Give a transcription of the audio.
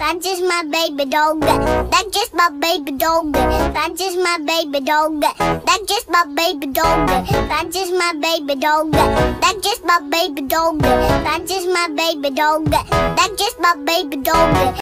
That's just my baby dog. That's just my baby dog. That's just my baby dog. That's just my baby dog. That's just my baby dog. That's just my baby dog. That's just my baby dog. That's just my baby dog.